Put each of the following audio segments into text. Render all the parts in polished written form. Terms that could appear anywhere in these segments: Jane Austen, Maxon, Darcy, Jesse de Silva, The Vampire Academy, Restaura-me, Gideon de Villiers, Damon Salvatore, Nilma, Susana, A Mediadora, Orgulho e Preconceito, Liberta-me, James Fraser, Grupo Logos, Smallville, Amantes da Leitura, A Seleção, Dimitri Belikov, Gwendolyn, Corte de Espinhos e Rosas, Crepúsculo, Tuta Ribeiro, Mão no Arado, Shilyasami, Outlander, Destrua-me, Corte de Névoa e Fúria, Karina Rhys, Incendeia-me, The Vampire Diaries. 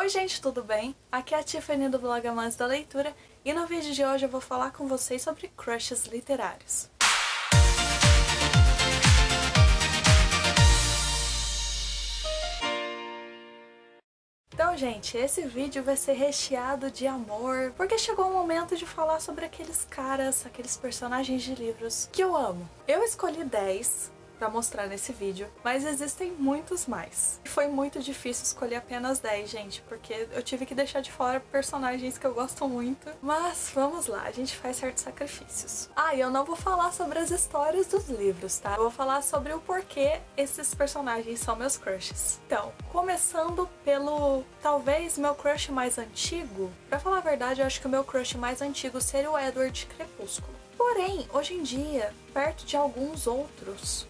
Oi gente, tudo bem? Aqui é a Tiffany do blog Amantes da Leitura e no vídeo de hoje eu vou falar com vocês sobre crushes literários. Então, gente, esse vídeo vai ser recheado de amor, porque chegou o momento de falar sobre aqueles caras, aqueles personagens de livros que eu amo. Eu escolhi 10 pra mostrar nesse vídeo, mas existem muitos mais. E foi muito difícil escolher apenas 10, gente, porque eu tive que deixar de fora personagens que eu gosto muito. Mas vamos lá, a gente faz certos sacrifícios. Ah, e eu não vou falar sobre as histórias dos livros, tá? Eu vou falar sobre o porquê esses personagens são meus crushes. Então, começando pelo, talvez, meu crush mais antigo. Pra falar a verdade, eu acho que o meu crush mais antigo seria o Edward de Crepúsculo. Porém, hoje em dia, perto de alguns outros,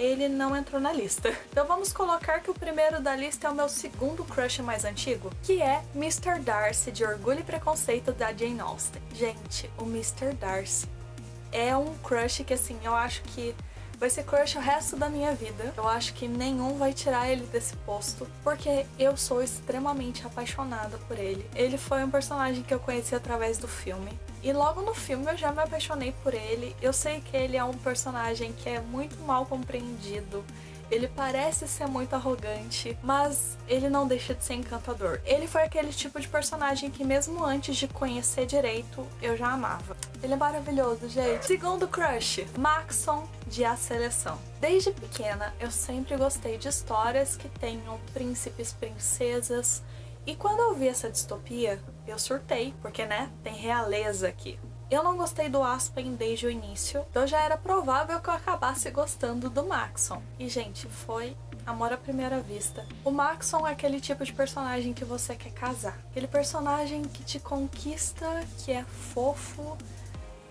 ele não entrou na lista. Então vamos colocar que o primeiro da lista é o meu segundo crush mais antigo, que é Mr. Darcy, de Orgulho e Preconceito, da Jane Austen. Gente, o Mr. Darcy é um crush que, assim, eu acho que vai ser crush o resto da minha vida. Eu acho que nenhum vai tirar ele desse posto, porque eu sou extremamente apaixonada por ele. Ele foi um personagem que eu conheci através do filme. E logo no filme eu já me apaixonei por ele. Eu sei que ele é um personagem que é muito mal compreendido. Ele parece ser muito arrogante, mas ele não deixa de ser encantador. Ele foi aquele tipo de personagem que mesmo antes de conhecer direito, eu já amava. Ele é maravilhoso, gente. Segundo crush, Maxon, de A Seleção. Desde pequena, eu sempre gostei de histórias que tenham príncipes, princesas. E quando eu vi essa distopia, eu surtei, porque, né, tem realeza aqui. Eu não gostei do Aspen desde o início, então já era provável que eu acabasse gostando do Maxon. E, gente, foi amor à primeira vista. O Maxon é aquele tipo de personagem que você quer casar. Aquele personagem que te conquista, que é fofo,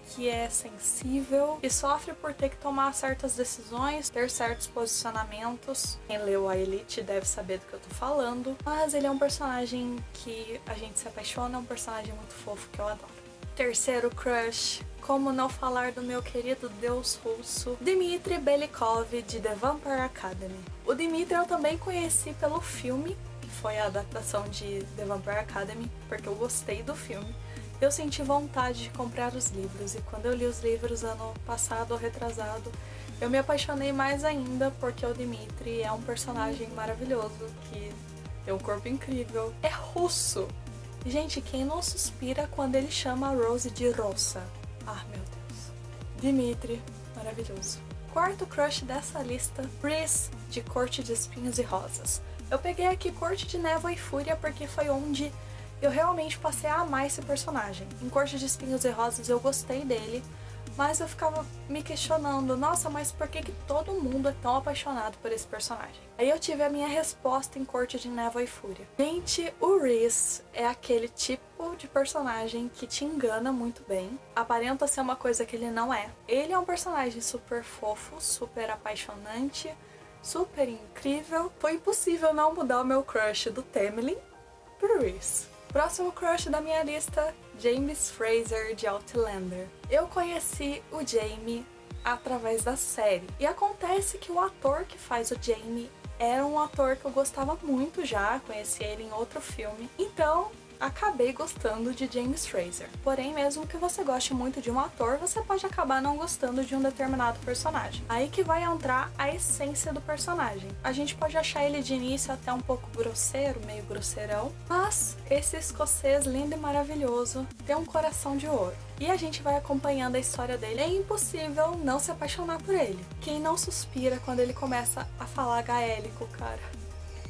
que é sensível e sofre por ter que tomar certas decisões, ter certos posicionamentos. Quem leu A Elite deve saber do que eu tô falando, mas ele é um personagem que a gente se apaixona, é um personagem muito fofo que eu adoro. Terceiro crush, como não falar do meu querido deus russo, Dimitri Belikov, de The Vampire Academy. O Dimitri eu também conheci pelo filme, que foi a adaptação de The Vampire Academy, porque eu gostei do filme. Eu senti vontade de comprar os livros, e quando eu li os livros ano passado ou retrasado, eu me apaixonei mais ainda, porque o Dimitri é um personagem maravilhoso, que tem um corpo incrível, é russo! Gente, quem não suspira quando ele chama a Rose de Rosa? Ah, meu Deus. Dimitri, maravilhoso. Quarto crush dessa lista, Rhys, de Corte de Espinhos e Rosas. Eu peguei aqui Corte de Névoa e Fúria porque foi onde eu realmente passei a amar esse personagem. Em Corte de Espinhos e Rosas eu gostei dele, mas eu ficava me questionando, nossa, mas por que todo mundo é tão apaixonado por esse personagem? Aí eu tive a minha resposta em Corte de Névoa e Fúria. Gente, o Rhys é aquele tipo de personagem que te engana muito bem, aparenta ser uma coisa que ele não é. Ele é um personagem super fofo, super apaixonante, super incrível. Foi impossível não mudar o meu crush do Temelin pro Rhys. Próximo crush da minha lista, James Fraser, de Outlander. Eu conheci o Jamie através da série. E acontece que o ator que faz o Jamie era um ator que eu gostava muito já, conheci ele em outro filme. Então, acabei gostando de James Fraser. Porém, mesmo que você goste muito de um ator, você pode acabar não gostando de um determinado personagem. Aí que vai entrar a essência do personagem. A gente pode achar ele de início até um pouco grosseiro, meio grosseirão, mas esse escocês lindo e maravilhoso tem um coração de ouro. E a gente vai acompanhando a história dele. É impossível não se apaixonar por ele. Quem não suspira quando ele começa a falar gaélico, cara?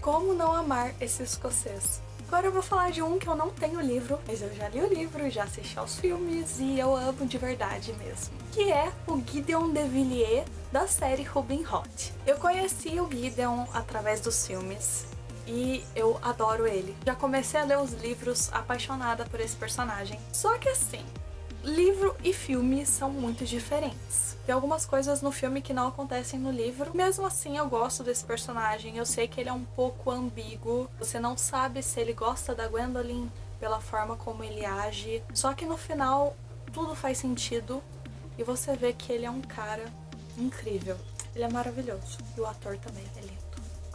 Como não amar esse escocês? Agora eu vou falar de um que eu não tenho livro, mas eu já li o livro, já assisti aos filmes e eu amo de verdade mesmo, que é o Gideon de Villiers, da série Ruby Red. Eu conheci o Gideon através dos filmes e eu adoro ele. Já comecei a ler os livros apaixonada por esse personagem. Só que, assim, livro e filme são muito diferentes. Tem algumas coisas no filme que não acontecem no livro. Mesmo assim, eu gosto desse personagem. Eu sei que ele é um pouco ambíguo. Você não sabe se ele gosta da Gwendolyn pela forma como ele age. Só que no final, tudo faz sentido. E você vê que ele é um cara incrível. Ele é maravilhoso. E o ator também é lindo.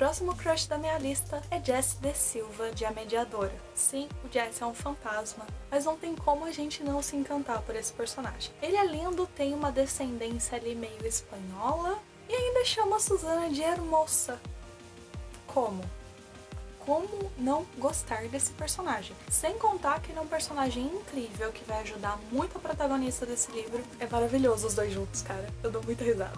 próximo crush da minha lista é Jesse de Silva, de A Mediadora. Sim, o Jesse é um fantasma, mas não tem como a gente não se encantar por esse personagem. Ele é lindo, tem uma descendência ali meio espanhola e ainda chama a Susana de hermosa. Como não gostar desse personagem? Sem contar que ele é um personagem incrível que vai ajudar muito a protagonista desse livro. É maravilhoso os dois juntos, cara. Eu dou muita risada.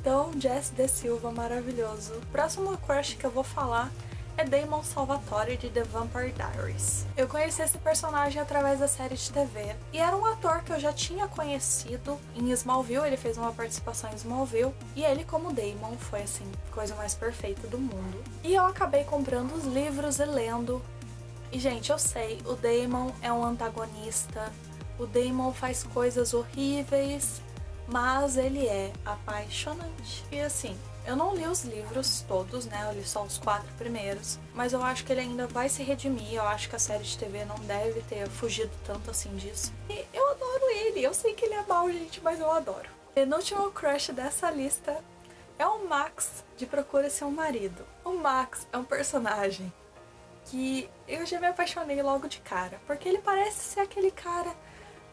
Então, Jesse de Silva, maravilhoso. O próximo crush que eu vou falar é Damon Salvatore, de The Vampire Diaries. Eu conheci esse personagem através da série de TV, e era um ator que eu já tinha conhecido em Smallville. Ele fez uma participação em Smallville, e ele como Damon foi assim, coisa mais perfeita do mundo. E eu acabei comprando os livros e lendo, e gente, eu sei, o Damon é um antagonista, o Damon faz coisas horríveis, mas ele é apaixonante. E assim, eu não li os livros todos, né, eu li só os 4 primeiros, mas eu acho que ele ainda vai se redimir, eu acho que a série de TV não deve ter fugido tanto assim disso. E eu adoro ele, eu sei que ele é mau, gente, mas eu adoro. E no último crush dessa lista é o Max, de Procura-se um Marido. O Max é um personagem que eu já me apaixonei logo de cara, porque ele parece ser aquele cara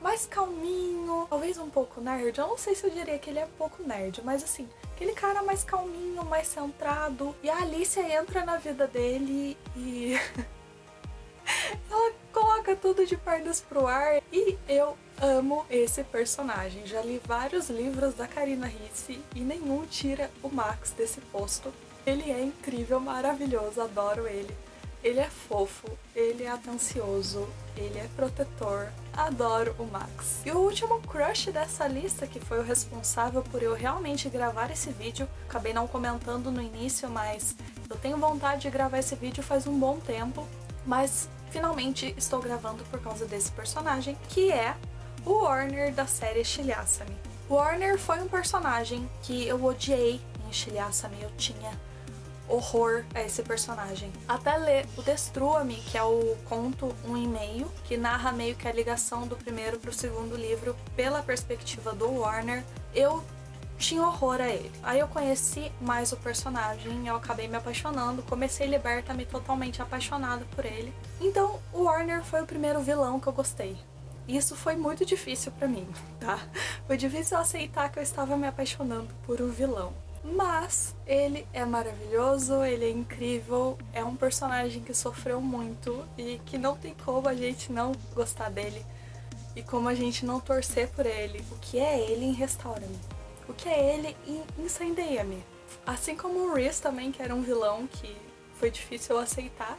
mais calminho, talvez um pouco nerd, eu não sei se eu diria que ele é um pouco nerd, mas assim, aquele cara mais calminho, mais centrado, e a Alicia entra na vida dele e ela coloca tudo de pernas pro ar, e eu amo esse personagem. Já li vários livros da Karina Rhys e nenhum tira o Max desse posto. Ele é incrível, maravilhoso, adoro ele. Ele é fofo, ele é atencioso, ele é protetor, adoro o Max. E o último crush dessa lista, que foi o responsável por eu realmente gravar esse vídeo, acabei não comentando no início, mas eu tenho vontade de gravar esse vídeo faz um bom tempo, mas finalmente estou gravando por causa desse personagem, que é o Warner, da série Shilyasami. O Warner foi um personagem que eu odiei em Shilyasami, eu tinha horror a esse personagem. Até ler o Destrua-me, que é o conto 1,5, que narra meio que a ligação do primeiro pro segundo livro pela perspectiva do Warner, eu tinha horror a ele. Aí eu conheci mais o personagem, eu acabei me apaixonando, comecei Liberta-me totalmente apaixonada por ele. Então o Warner foi o primeiro vilão que eu gostei. Isso foi muito difícil pra mim, tá? Foi difícil aceitar que eu estava me apaixonando por um vilão. Mas ele é maravilhoso, ele é incrível, é um personagem que sofreu muito e que não tem como a gente não gostar dele e como a gente não torcer por ele. O que é ele em Restaura-me? O que é ele em Incendeia-me? Assim como o Rhys também, que era um vilão que foi difícil eu aceitar.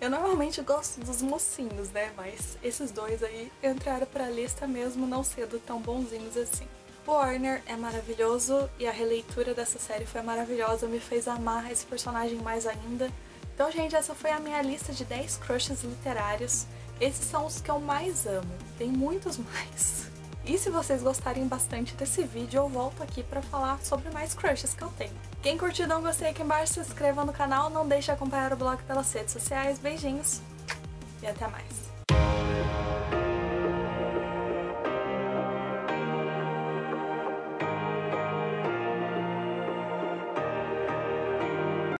Eu normalmente gosto dos mocinhos, né? Mas esses dois aí entraram pra lista mesmo não sendo tão bonzinhos assim. O Warner é maravilhoso e a releitura dessa série foi maravilhosa, me fez amar esse personagem mais ainda. Então, gente, essa foi a minha lista de 10 crushes literários. Esses são os que eu mais amo, tem muitos mais. E se vocês gostarem bastante desse vídeo, eu volto aqui pra falar sobre mais crushes que eu tenho. Quem curtiu, dá um gostei aqui embaixo, se inscreva no canal, não deixe de acompanhar o blog pelas redes sociais. Beijinhos e até mais!